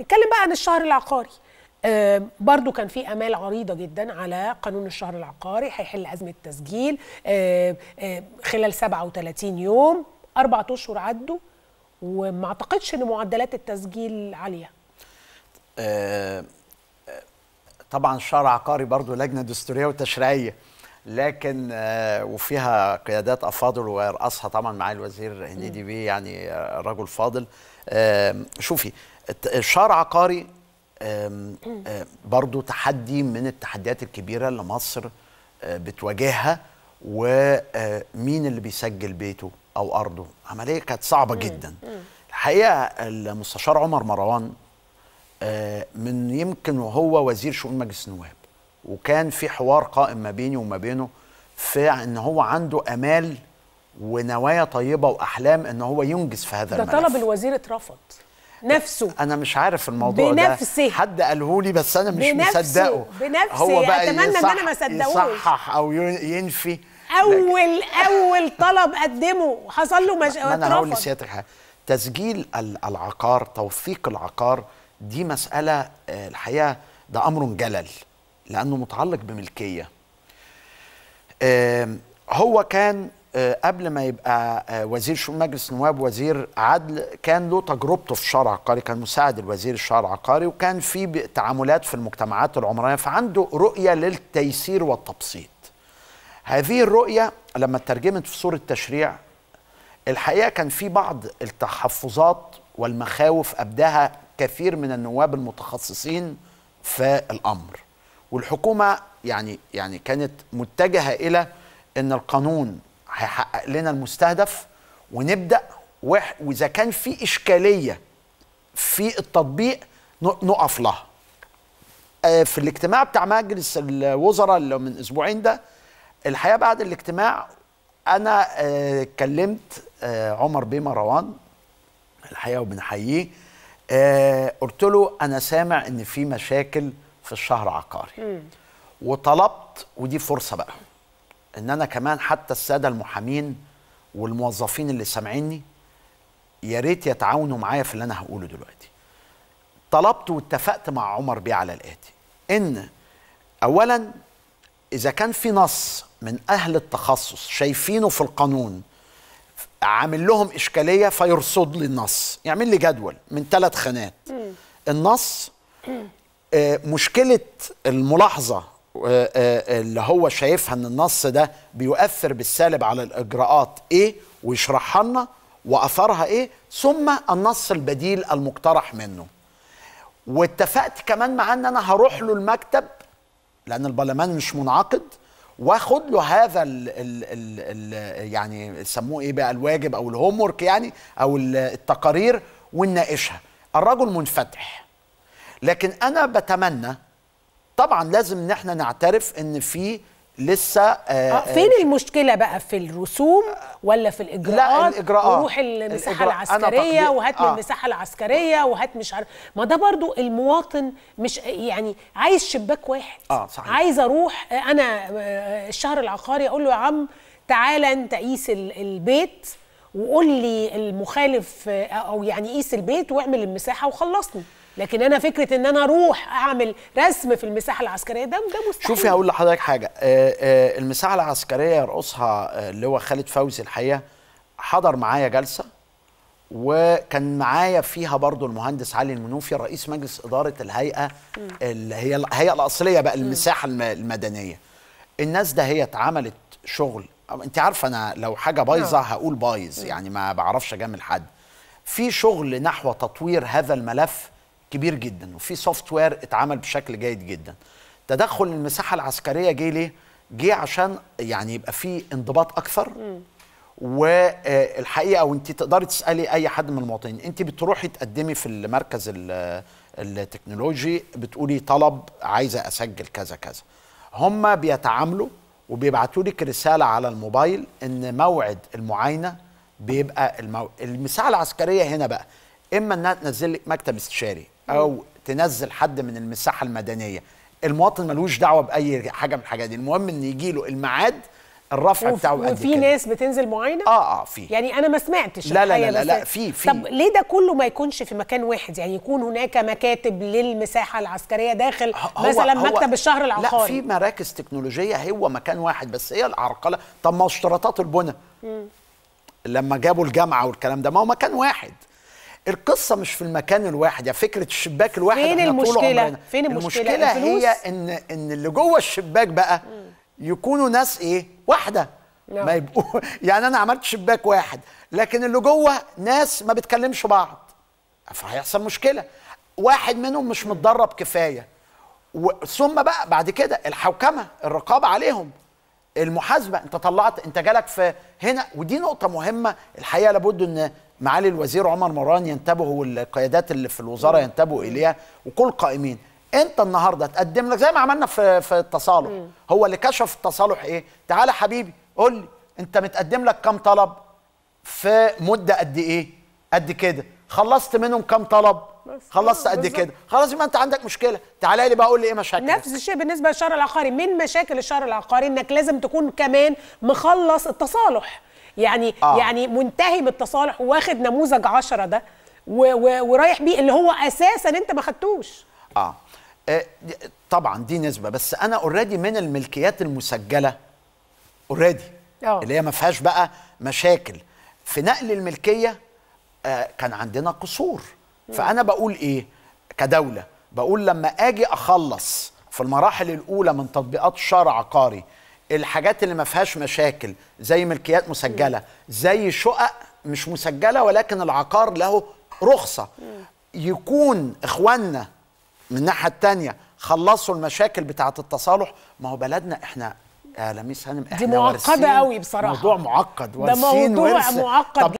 نتكلم بقى عن الشهر العقاري. برضو كان في امال عريضه جدا على قانون الشهر العقاري، هيحل ازمه التسجيل خلال 37 يوم. 4 اشهر عدوا وما اعتقدش ان معدلات التسجيل عاليه. طبعا الشهر العقاري برضو لجنه دستوريه وتشريعيه، لكن وفيها قيادات افاضل ويرأسها طبعا معالي الوزير هنيدي بيه، يعني رجل فاضل. شوفي الشهر العقاري برضو تحدي من التحديات الكبيرة اللي مصر بتواجهها، ومين اللي بيسجل بيته أو أرضه. عملية كانت صعبة جدا الحقيقة. المستشار عمر مروان من يمكن وهو وزير شؤون مجلس النواب، وكان في حوار قائم ما بيني وما بينه في أن هو عنده أمال ونوايا طيبة وأحلام أن هو ينجز في هذا الملف. ده طلب الوزير اترفض نفسه. أنا مش عارف الموضوع بنفسه. ده حد قاله لي بس أنا مش مصدقه. هو بقى أتمنى إن أنا ما صدقوش. يصحح أو ينفي. أول طلب قدمه حصل له مش... أنا هقول لسيادتك حاجة. تسجيل العقار، توثيق العقار، دي مسألة الحقيقة ده أمر جلل لأنه متعلق بملكية. هو كان قبل ما يبقى وزير شؤون مجلس النواب وزير عدل كان له تجربته في الشهر العقاري، كان مساعد الوزير الشهر العقاري، وكان في تعاملات في المجتمعات العمرانية، فعنده رؤية للتيسير والتبسيط. هذه الرؤية لما ترجمت في صورة تشريع الحقيقة كان في بعض التحفظات والمخاوف أبداها كثير من النواب المتخصصين في الأمر، والحكومة يعني كانت متجهة إلى أن القانون هيحقق لنا المستهدف ونبدأ، وإذا كان في إشكالية في التطبيق نقف لها. في الاجتماع بتاع مجلس الوزراء اللي من أسبوعين ده، الحقيقة بعد الاجتماع أنا كلمت عمر بيه مروان الحقيقة وبنحييه، قلت له أنا سامع إن في مشاكل في الشهر العقاري، وطلبت، ودي فرصة بقى ان انا كمان حتى الساده المحامين والموظفين اللي سامعيني يا ريت يتعاونوا معايا في اللي انا هقوله دلوقتي. طلبت واتفقت مع عمر بيه على الاتي، ان اولا اذا كان في نص من اهل التخصص شايفينه في القانون عامل لهم اشكاليه فيرصد لي النص، يعمل لي جدول من 3 خانات. النص مشكله الملاحظه اللي هو شايفها ان النص ده بيؤثر بالسالب على الاجراءات ايه، ويشرحها لنا واثرها ايه، ثم النص البديل المقترح منه. واتفقت كمان مع ان انا هروح له المكتب لان البرلمان مش منعقد، واخد له هذا ال يعني يسموه ايه بقى، الواجب او الهوم ورك يعني، او التقارير، ونناقشها. الرجل منفتح، لكن انا بتمنى طبعا لازم ان احنا نعترف ان في لسه فين المشكله بقى، في الرسوم ولا في الاجراءات؟ لا الاجراءات، وروح المساحه العسكريه وهات لي المساحه العسكريه وهات مش عارف. ما ده برضو المواطن مش يعني عايز شباك واحد. صحيح. عايز اروح انا الشهر العقاري اقول له يا عم تعالى انت قيس البيت وقول لي المخالف، او يعني قيس البيت واعمل المساحه وخلصني. لكن انا فكره ان انا اروح اعمل رسم في المساحه العسكريه ده مستحيل. شوفي هقول لحضرتك حاجه، المساحه العسكريه يرقصها اللي هو خالد فوزي الحقيقه، حضر معايا جلسه وكان معايا فيها برضو المهندس علي المنوفي رئيس مجلس اداره الهيئه اللي هي الهيئه الاصليه بقى، المساحه المدنيه. الناس ده هي اتعملت شغل، انت عارفه انا لو حاجه بايظه هقول بايظ، يعني ما بعرفش اجامل حد. في شغل نحو تطوير هذا الملف كبير جدا، وفي سوفت وير اتعمل بشكل جيد جدا. تدخل المساحه العسكريه جه ليه؟ جه عشان يعني يبقى في انضباط اكثر. والحقيقه وانت تقدري تسالي اي حد من المواطنين، انت بتروحي تقدمي في المركز التكنولوجي بتقولي طلب عايزه اسجل كذا كذا، هم بيتعاملوا وبيبعتوا لك رساله على الموبايل ان موعد المعاينه بيبقى المساحه العسكريه هنا بقى، اما انها تنزل لك مكتب استشاري او تنزل حد من المساحه المدنيه. المواطن ملوش دعوه باي حاجه من الحاجات دي، المهم ان يجي له الميعاد الرفع بتاعه قد كده. وفي ناس بتنزل معاينه؟ في، يعني انا ما سمعتش. لا في. طب ليه ده كله ما يكونش في مكان واحد؟ يعني يكون هناك مكاتب للمساحه العسكريه داخل مثلا مكتب الشهر العقاري. لا، في مراكز تكنولوجيه، هو مكان واحد بس هي العرقله. طب ما اشتراطات البنى لما جابوا الجامعه والكلام ده، ما هو مكان واحد. القصه مش في المكان الواحد، يعني فكره الشباك الواحد. فين المشكله؟ المشكله هي ان اللي جوه الشباك بقى يكونوا ناس واحده، ما يبقوا يعني انا عملت شباك واحد لكن اللي جوه ناس ما بتكلمش بعض، فهيحصل مشكله. واحد منهم مش متدرب كفايه، ثم بقى بعد كده الحوكمه، الرقابه عليهم، المحاسبه. انت طلعت، انت جالك في هنا. ودي نقطه مهمه الحقيقه، لابد ان معالي الوزير عمر مروان ينتبهوا والقيادات اللي في الوزاره ينتبهوا اليها، وكل قائمين. انت النهارده تقدم لك زي ما عملنا في التصالح. هو اللي كشف التصالح تعالى حبيبي قول لي انت متقدم لك كام طلب في مده قد ايه قد كده، خلصت منهم كام طلب، خلصت قد كده، خلاص يبقى انت عندك مشكله، تعالى لي بقى قول لي ايه مشاكل. نفس الشيء بالنسبه للشهر العقاري. من مشاكل الشهر العقاري انك لازم تكون كمان مخلص التصالح، يعني يعني منتهي بالتصالح واخد نموذج 10 ده ورايح بيه، اللي هو اساسا انت ما خدتوش. طبعا دي نسبه، بس انا اوريدي من الملكيات المسجله اوريدي اللي هي ما فيهاش بقى مشاكل. في نقل الملكيه كان عندنا قصور، فانا بقول كدوله بقول لما اجي اخلص في المراحل الاولى من تطبيقات الشهر العقاري الحاجات اللي ما فيهاش مشاكل زي ملكيات مسجله، زي شقق مش مسجله ولكن العقار له رخصه، يكون اخواننا من الناحيه الثانيه خلصوا المشاكل بتاعه التصالح. ما هو بلدنا احنا يا لميس هانم، احنا دي معقده قوي بصراحه، موضوع معقد، ده موضوع معقد.